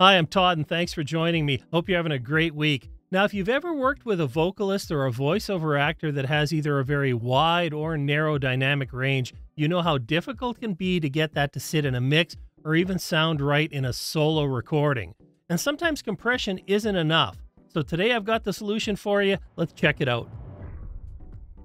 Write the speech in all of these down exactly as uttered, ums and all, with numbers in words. Hi, I'm Todd, and thanks for joining me. Hope you're having a great week. Now, if you've ever worked with a vocalist or a voiceover actor that has either a very wide or narrow dynamic range, you know how difficult it can be to get that to sit in a mix or even sound right in a solo recording. And sometimes compression isn't enough. So today I've got the solution for you. Let's check it out.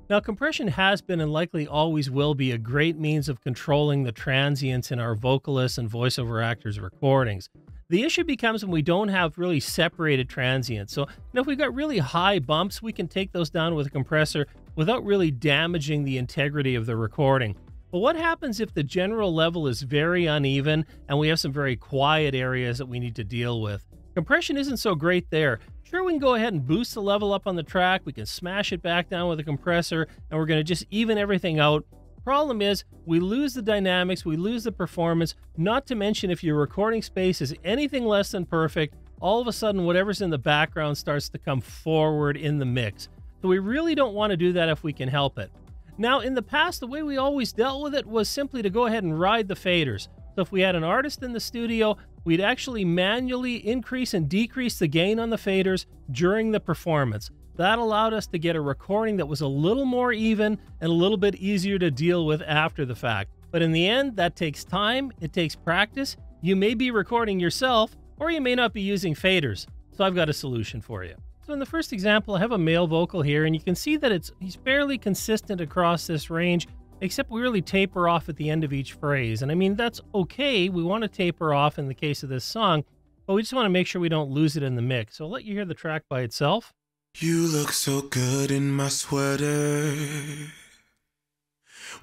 Now, compression has been and likely always will be a great means of controlling the transients in our vocalists and voiceover actors' recordings. The issue becomes when we don't have really separated transients. So, you know, if we've got really high bumps, we can take those down with a compressor without really damaging the integrity of the recording. But what happens if the general level is very uneven and we have some very quiet areas that we need to deal with? Compression isn't so great there. Sure, we can go ahead and boost the level up on the track, we can smash it back down with a compressor, and we're going to just even everything out. Problem is, we lose the dynamics, we lose the performance, not to mention if your recording space is anything less than perfect, all of a sudden whatever's in the background starts to come forward in the mix. So we really don't want to do that if we can help it. Now, in the past, the way we always dealt with it was simply to go ahead and ride the faders. So if we had an artist in the studio, we'd actually manually increase and decrease the gain on the faders during the performance. That allowed us to get a recording that was a little more even and a little bit easier to deal with after the fact. But in the end, that takes time, it takes practice. You may be recording yourself, or you may not be using faders. So I've got a solution for you. So in the first example, I have a male vocal here, and you can see that it's he's fairly consistent across this range, except we really taper off at the end of each phrase. And I mean, that's okay. We want to taper off in the case of this song, but we just want to make sure we don't lose it in the mix. So I'll let you hear the track by itself. You look so good in my sweater.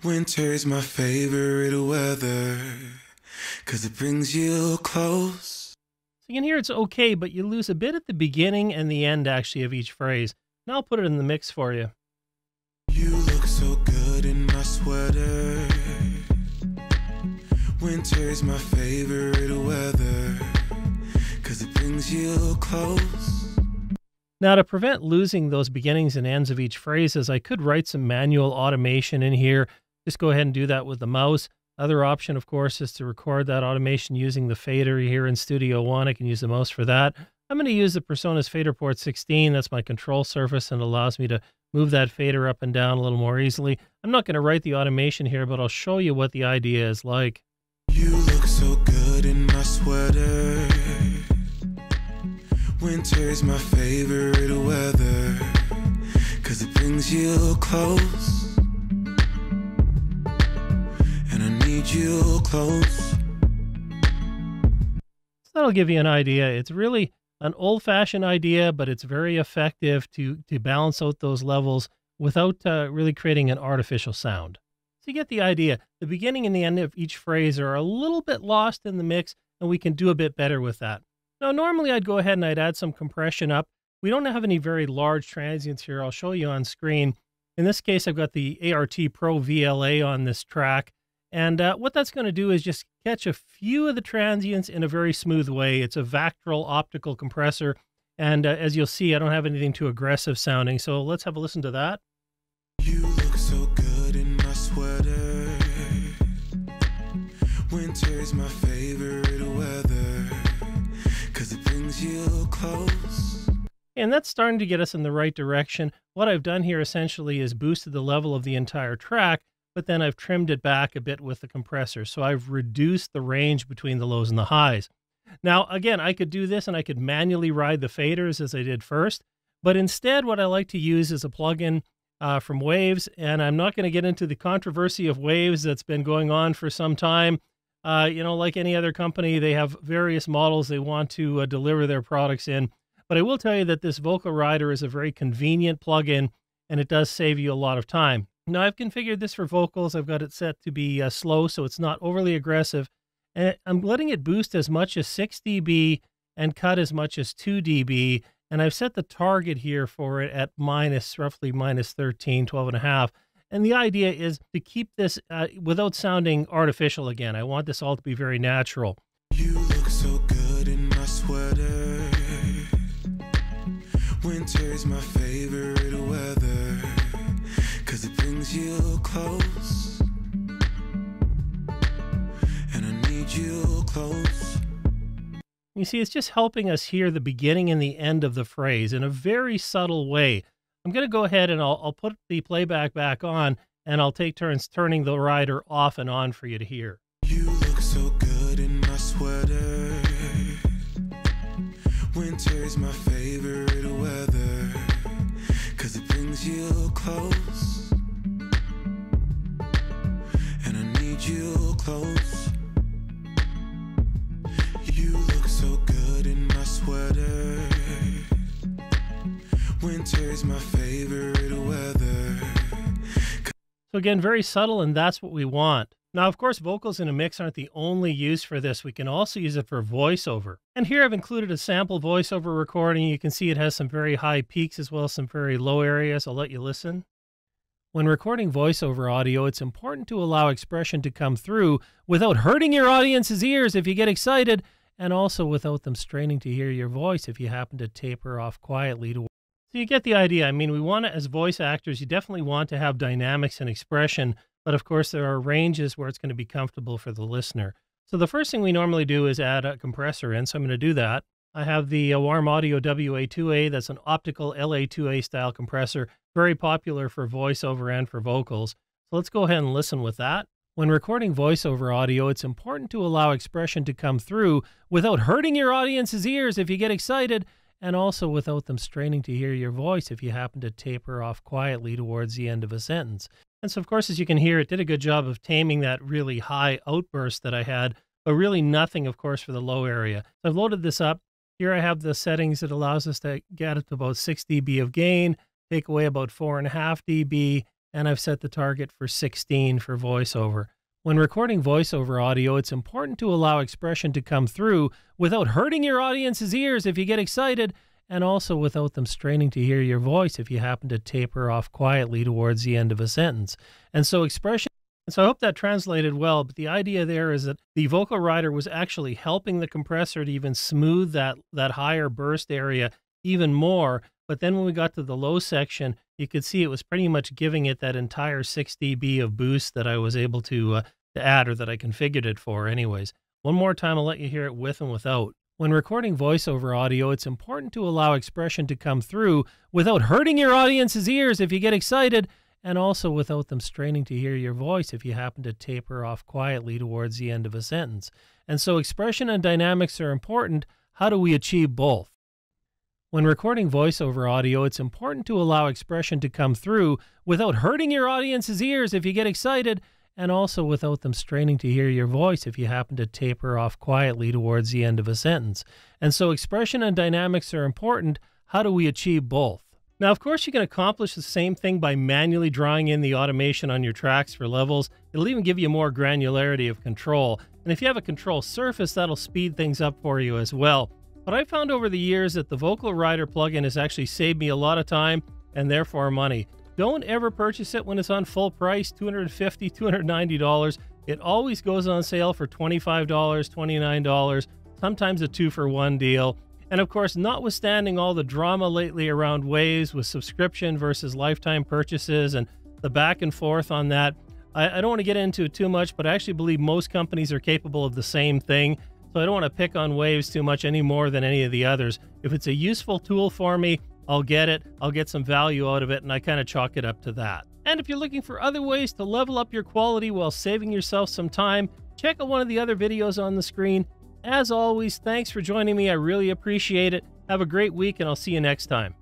Winter's my favorite weather, 'cause it brings you close. So you can hear it's okay, but you lose a bit at the beginning and the end actually of each phrase. Now I'll put it in the mix for you. You look so good in my sweater. Winter's my favorite weather, 'cause it brings you close. Now, to prevent losing those beginnings and ends of each phrases, I could write some manual automation in here. Just go ahead and do that with the mouse. Other option, of course, is to record that automation using the fader here in Studio One. I can use the mouse for that. I'm going to use the Presonus Faderport sixteen. That's my control surface and allows me to move that fader up and down a little more easily. I'm not going to write the automation here, but I'll show you what the idea is like. You look so good in my sweater. Winter's my favorite weather, 'cause it brings you close. And I need you close. So that'll give you an idea. It's really an old-fashioned idea, but it's very effective to, to balance out those levels without uh, really creating an artificial sound. So you get the idea. The beginning and the end of each phrase are a little bit lost in the mix, and we can do a bit better with that. Now, normally I'd go ahead and I'd add some compression up. We don't have any very large transients here. I'll show you on screen. In this case, I've got the A R T Pro V L A on this track. And uh, what that's going to do is just catch a few of the transients in a very smooth way. It's a Vactrol optical compressor. And uh, as you'll see, I don't have anything too aggressive sounding. So let's have a listen to that. You look so good in my sweater. Winter's my favorite weather, 'cause it brings you close. And that's starting to get us in the right direction. What I've done here essentially is boosted the level of the entire track, but then I've trimmed it back a bit with the compressor. So I've reduced the range between the lows and the highs. Now, again, I could do this and I could manually ride the faders as I did first, but instead what I like to use is a plugin uh, from Waves, and I'm not going to get into the controversy of Waves that's been going on for some time. Uh, you know, like any other company, they have various models they want to uh, deliver their products in. But I will tell you that this Vocal Rider is a very convenient plugin, and it does save you a lot of time. Now, I've configured this for vocals. I've got it set to be uh, slow, so it's not overly aggressive. And I'm letting it boost as much as six D B and cut as much as two D B. And I've set the target here for it at minus, roughly minus thirteen, twelve and a half. And the idea is to keep this uh, without sounding artificial again. I want this all to be very natural. You look so good in my sweater. Winter's my favorite weather, 'cause it brings you close. And I need you close. You see, it's just helping us hear the beginning and the end of the phrase in a very subtle way. I'm going to go ahead and I'll, I'll put the playback back on, and I'll take turns turning the rider off and on for you to hear. You look so good in my sweater. Winter's my favorite weather, 'cause it brings you close, and I need you close. You look so good in my sweater. Winter's my favorite weather. So again, very subtle, and that's what we want. Now, of course, vocals in a mix aren't the only use for this. We can also use it for voiceover. And here I've included a sample voiceover recording. You can see it has some very high peaks as well as some very low areas. I'll let you listen. When recording voiceover audio, it's important to allow expression to come through without hurting your audience's ears if you get excited, and also without them straining to hear your voice if you happen to taper off quietly to. So you get the idea. I mean, we want to, as voice actors, you definitely want to have dynamics and expression. But of course, there are ranges where it's going to be comfortable for the listener. So the first thing we normally do is add a compressor in. So I'm going to do that. I have the uh, Warm Audio W A two A. That's an optical L A two A style compressor, very popular for voiceover and for vocals. So let's go ahead and listen with that. When recording voiceover audio, it's important to allow expression to come through without hurting your audience's ears if you get excited, and also without them straining to hear your voice if you happen to taper off quietly towards the end of a sentence. And so, of course, as you can hear, it did a good job of taming that really high outburst that I had, but really nothing, of course, for the low area. So I've loaded this up. Here I have the settings that allows us to get up to about six D B of gain, take away about four point five D B, and I've set the target for sixteen for voiceover. When recording voiceover audio, it's important to allow expression to come through without hurting your audience's ears if you get excited, and also without them straining to hear your voice if you happen to taper off quietly towards the end of a sentence. And so expression, and so I hope that translated well, but the idea there is that the vocal rider was actually helping the compressor to even smooth that, that higher burst area even more. But then when we got to the low section, you could see it was pretty much giving it that entire six D B of boost that I was able to, uh, to add, or that I configured it for anyways. One more time, I'll let you hear it with and without. When recording voiceover audio, it's important to allow expression to come through without hurting your audience's ears if you get excited, and also without them straining to hear your voice if you happen to taper off quietly towards the end of a sentence. And so expression and dynamics are important. How do we achieve both? When recording voiceover audio, it's important to allow expression to come through without hurting your audience's ears if you get excited, and also without them straining to hear your voice if you happen to taper off quietly towards the end of a sentence. And so expression and dynamics are important. How do we achieve both? Now, of course, you can accomplish the same thing by manually drawing in the automation on your tracks for levels. It'll even give you more granularity of control. And if you have a control surface, that'll speed things up for you as well. But I found over the years that the Vocal Rider plugin has actually saved me a lot of time and therefore money. Don't ever purchase it when it's on full price, two hundred fifty dollars, two hundred ninety dollars. It always goes on sale for twenty-five dollars, twenty-nine dollars, sometimes a two-for-one deal. And of course, notwithstanding all the drama lately around Waves with subscription versus lifetime purchases and the back and forth on that, I, I don't want to get into it too much, but I actually believe most companies are capable of the same thing. So I don't want to pick on Waves too much any more than any of the others. If it's a useful tool for me, I'll get it, I'll get some value out of it, and I kind of chalk it up to that. And if you're looking for other ways to level up your quality while saving yourself some time, check out one of the other videos on the screen. As always, thanks for joining me. I really appreciate it. Have a great week, and I'll see you next time.